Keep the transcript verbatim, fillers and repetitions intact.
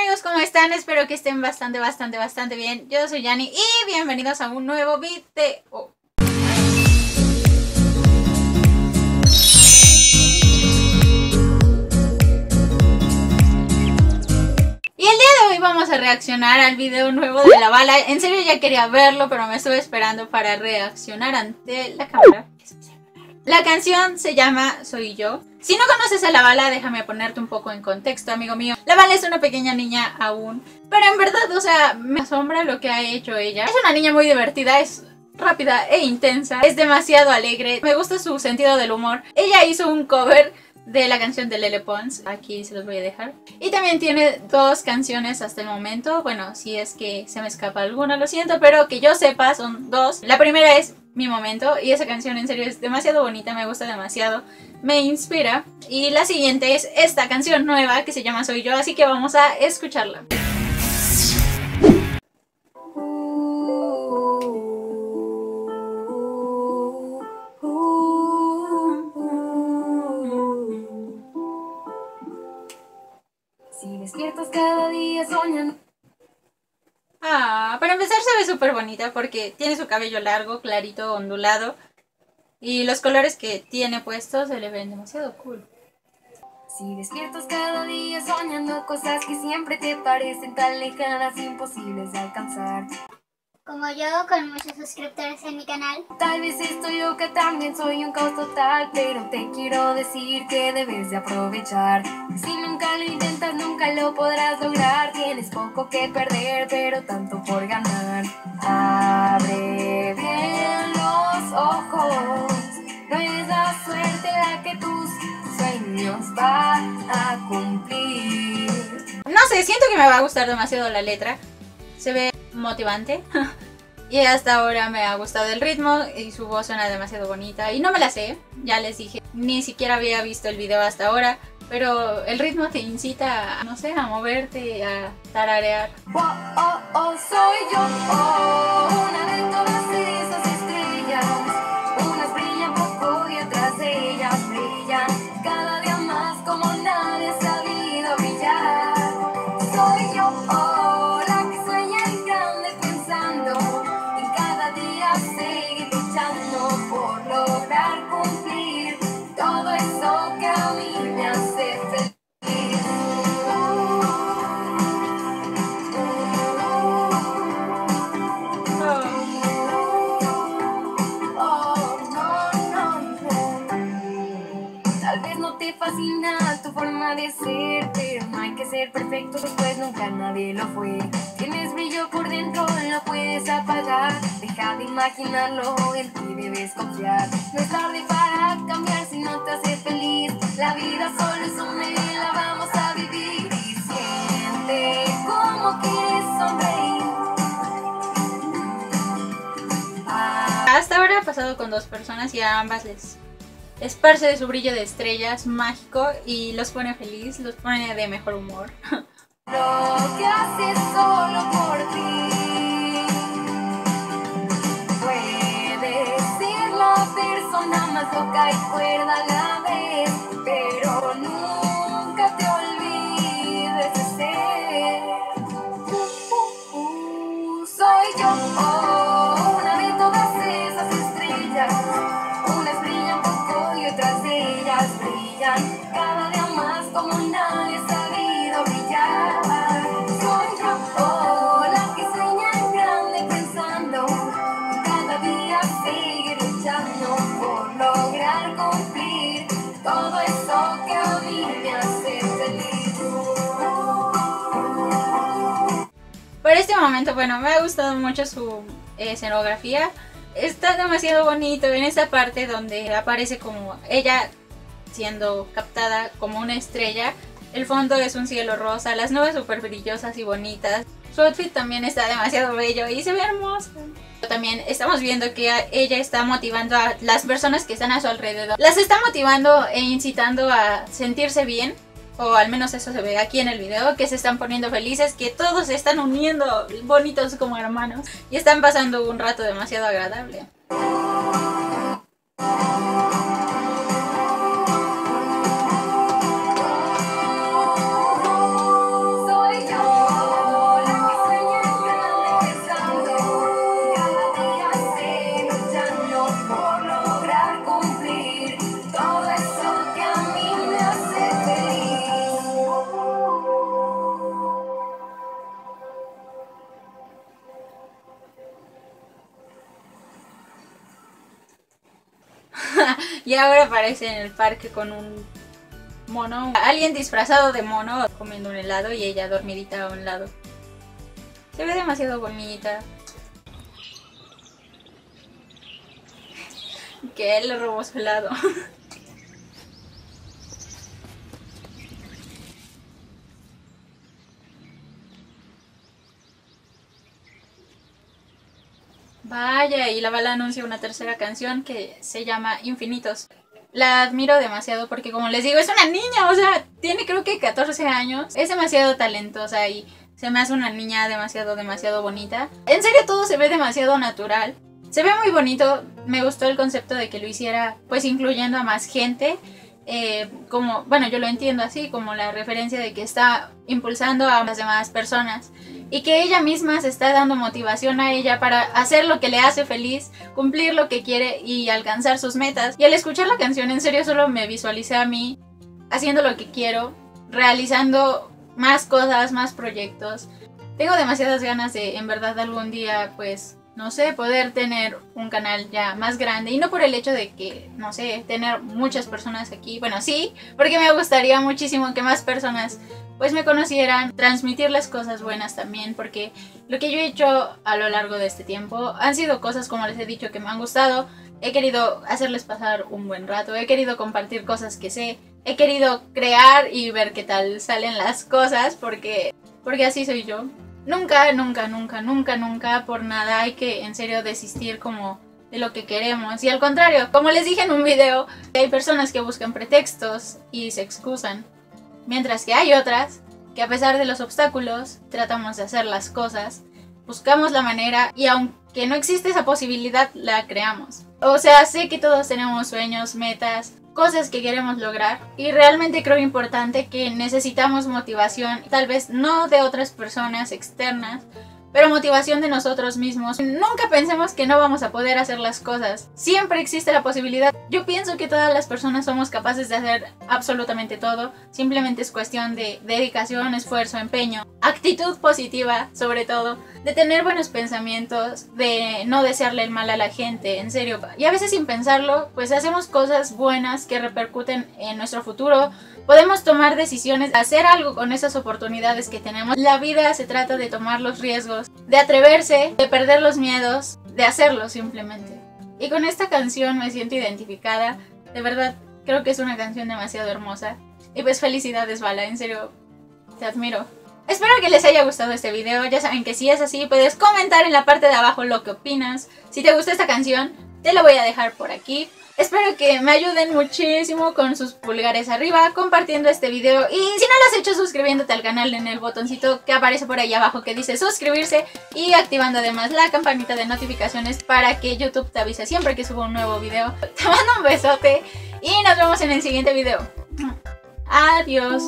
amigos, ¿cómo están? Espero que estén bastante, bastante, bastante bien. Yo soy Yanny y bienvenidos a un nuevo video. Y el día de hoy vamos a reaccionar al video nuevo de La Bala. En serio ya quería verlo, pero me estuve esperando para reaccionar ante la cámara. La canción se llama Soy Yo. Si no conoces a La Bala, déjame ponerte un poco en contexto, amigo mío. La Bala es una pequeña niña aún, pero en verdad, o sea, me asombra lo que ha hecho ella. Es una niña muy divertida, es rápida e intensa, es demasiado alegre, me gusta su sentido del humor. Ella hizo un cover de la canción de Lele Pons, aquí se los voy a dejar. Y también tiene dos canciones hasta el momento, bueno, si es que se me escapa alguna, lo siento, pero que yo sepa son dos. La primera es Mi Momento, y esa canción en serio es demasiado bonita, me gusta demasiado, me inspira. Y la siguiente es esta canción nueva que se llama Soy Yo, así que vamos a escucharla. Ah, para empezar se ve súper bonita porque tiene su cabello largo, clarito, ondulado. Y los colores que tiene puestos se le ven demasiado cool. Si despiertas cada día soñando cosas que siempre te parecen tan lejanas, imposibles de alcanzar. Como yo, con muchos suscriptores en mi canal. Tal vez estoy loca, también soy un caos total, pero te quiero decir que debes de aprovechar. Si nunca lo intentas, nunca lo podrás lograr. Tienes poco que perder, pero tanto por ganar. Abre bien los ojos, no es la suerte la que tus sueños van a cumplir. No sé, siento que me va a gustar demasiado la letra. Se ve motivante. Y hasta ahora me ha gustado el ritmo y su voz suena demasiado bonita. Y no me la sé, ya les dije, ni siquiera había visto el video hasta ahora. Pero el ritmo te incita, no sé, a moverte, a tararear. Oh, oh, oh, soy yo, oh, una de todas esas estrellas. Unas brillan poco y otras de ellas brillan cada día más como nadie ha sabido brillar. Soy yo, oh. Fascina tu forma de ser, pero no hay que ser perfecto, pues nunca nadie lo fue. Tienes brillo por dentro, lo puedes apagar. Deja de imaginarlo, en ti debes confiar. No es tarde para cambiar si no te hace feliz. La vida solo es una y la vamos a vivir. Y siente como quieres sonreír. Ah. Hasta ahora he pasado con dos personas y a ambas les esparce de su brillo de estrellas mágico y los pone feliz, los pone de mejor humor. Lo que haces solo por ti puede ser la persona más loca y cuerda a la vez, pero nunca te olvides de ser. Uh, uh, uh, soy yo, oh, una de todas esas estrellas. Tras ellas brillan cada día más como nadie ha sabido brillar. Soy yo, oh, la que sueña en grande pensando, cada día sigue luchando por lograr cumplir todo eso que a mí me hace feliz. Por este momento, bueno, me ha gustado mucho su escenografía. Está demasiado bonito en esta parte donde aparece como ella siendo captada como una estrella. El fondo es un cielo rosa, las nubes súper brillosas y bonitas. Su outfit también está demasiado bello y se ve hermosa. También estamos viendo que ella está motivando a las personas que están a su alrededor. Las está motivando e incitando a sentirse bien. O al menos eso se ve aquí en el video, que se están poniendo felices, que todos se están uniendo bonitos como hermanos y están pasando un rato demasiado agradable. Soy yo. Y ahora aparece en el parque con un mono, alguien disfrazado de mono comiendo un helado y ella dormidita a un lado. Se ve demasiado bonita. Que él le robó su helado. Vaya, y La Bala anuncia una tercera canción que se llama Infinitos. La admiro demasiado porque, como les digo, es una niña, o sea, tiene creo que catorce años. Es demasiado talentosa y se me hace una niña demasiado, demasiado bonita. En serio, todo se ve demasiado natural. Se ve muy bonito, me gustó el concepto de que lo hiciera pues incluyendo a más gente. Eh, como, bueno, yo lo entiendo así, como la referencia de que está impulsando a las demás personas y que ella misma se está dando motivación a ella para hacer lo que le hace feliz, cumplir lo que quiere y alcanzar sus metas. Y al escuchar la canción, en serio, solo me visualicé a mí haciendo lo que quiero, realizando más cosas, más proyectos. Tengo demasiadas ganas de, en verdad, algún día, pues, no sé, poder tener un canal ya más grande. Y no por el hecho de que, no sé, tener muchas personas aquí. Bueno, sí, porque me gustaría muchísimo que más personas pues me conocieran. Transmitir las cosas buenas también, porque lo que yo he hecho a lo largo de este tiempo han sido cosas, como les he dicho, que me han gustado. He querido hacerles pasar un buen rato, he querido compartir cosas que sé, he querido crear y ver qué tal salen las cosas, porque, porque así soy yo. Nunca, nunca, nunca, nunca, nunca por nada hay que en serio desistir como de lo que queremos. Y al contrario, como les dije en un video, hay personas que buscan pretextos y se excusan. Mientras que hay otras que, a pesar de los obstáculos, tratamos de hacer las cosas, buscamos la manera y aunque no existe esa posibilidad, la creamos. O sea, sé que todos tenemos sueños, metas, cosas que queremos lograr, y realmente creo importante que necesitamos motivación, tal vez no de otras personas externas, pero motivación de nosotros mismos. Nunca pensemos que no vamos a poder hacer las cosas, siempre existe la posibilidad. Yo pienso que todas las personas somos capaces de hacer absolutamente todo, simplemente es cuestión de dedicación, esfuerzo, empeño, actitud positiva sobre todo, de tener buenos pensamientos, de no desearle el mal a la gente, en serio. Y a veces sin pensarlo, pues hacemos cosas buenas que repercuten en nuestro futuro, podemos tomar decisiones, hacer algo con esas oportunidades que tenemos. La vida se trata de tomar los riesgos, de atreverse, de perder los miedos, de hacerlo simplemente. Y con esta canción me siento identificada, de verdad creo que es una canción demasiado hermosa. Y pues felicidades, Bala, en serio, te admiro. Espero que les haya gustado este video, ya saben que si es así puedes comentar en la parte de abajo lo que opinas. Si te gusta esta canción, te la voy a dejar por aquí. Espero que me ayuden muchísimo con sus pulgares arriba, compartiendo este video, y si no lo has hecho, suscribiéndote al canal en el botoncito que aparece por ahí abajo que dice suscribirse, y activando además la campanita de notificaciones para que YouTube te avise siempre que subo un nuevo video. Te mando un besote y nos vemos en el siguiente video. Adiós.